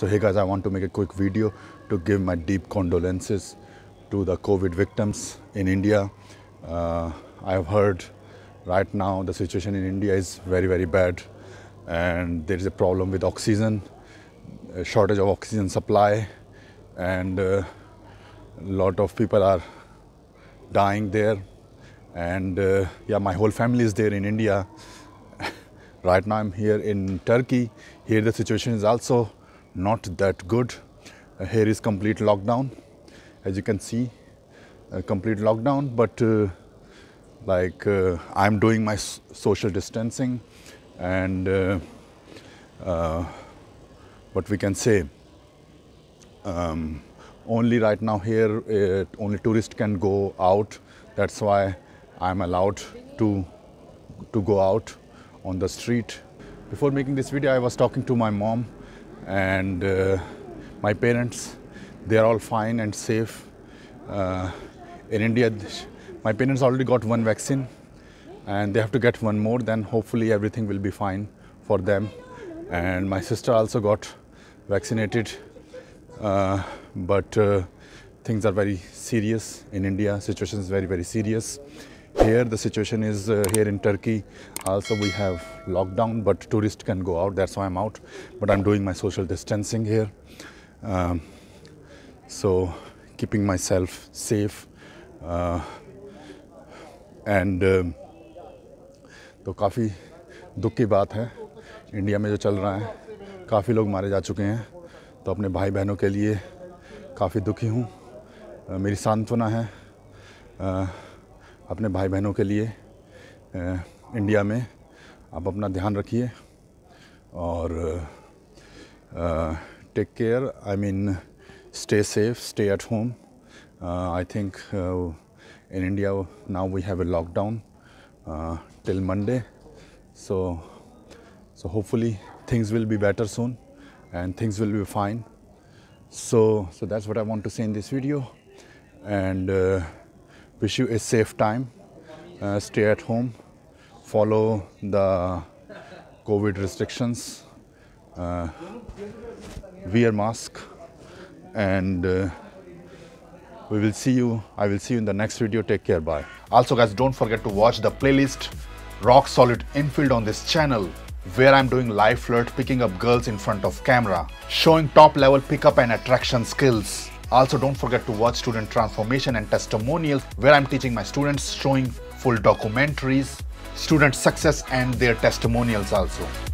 So hey guys, I want to make a quick video to give my deep condolences to the COVID victims in India. I have heard right now the situation in India is very, very bad, and there is a problem with oxygen, a shortage of oxygen supply, and a lot of people are dying there. And yeah, my whole family is there in India. Right now I'm here in Turkey. Here the situation is also not that good. Here is complete lockdown, as you can see, complete lockdown, but I'm doing my social distancing, and what we can say, only right now here only tourists can go out. That's why I'm allowed to go out on the street. Before making this video, I was talking to my mom and my parents. They are all fine and safe. In India, my parents already got one vaccine, and they have to get one more. Then hopefully everything will be fine for them. And my sister also got vaccinated, but things are very serious in India. Situation is very, very serious. Here the situation is, here in Turkey also we have lockdown, but tourists can go out. That's why I'm out, but I'm doing my social distancing here. So keeping myself safe, and तो काफ़ी दुख की बात है India में जो चल रहा है. काफ़ी लोग मारे जा चुके हैं, तो अपने भाई बहनों के लिए काफ़ी दुखी हूँ. मेरी सांत्वना है अपने भाई बहनों के लिए. इंडिया में आप अपना ध्यान रखिए और take care, I mean stay safe, stay at home. I think in India now we have a lockdown till Monday, so hopefully things will be better soon and things will be fine. So that's what I want to say in this video, and wish you a safe time. Stay at home, follow the COVID restrictions, wear mask, and I will see you in the next video. Take care, bye. Also guys, don't forget to watch the playlist Rock Solid Enfield on this channel, where I'm doing live flirt, picking up girls in front of camera, showing top level pickup and attraction skills. Also don't forget to watch Student Transformation and Testimonials, where I'm teaching my students, showing full documentaries, student success and their testimonials also.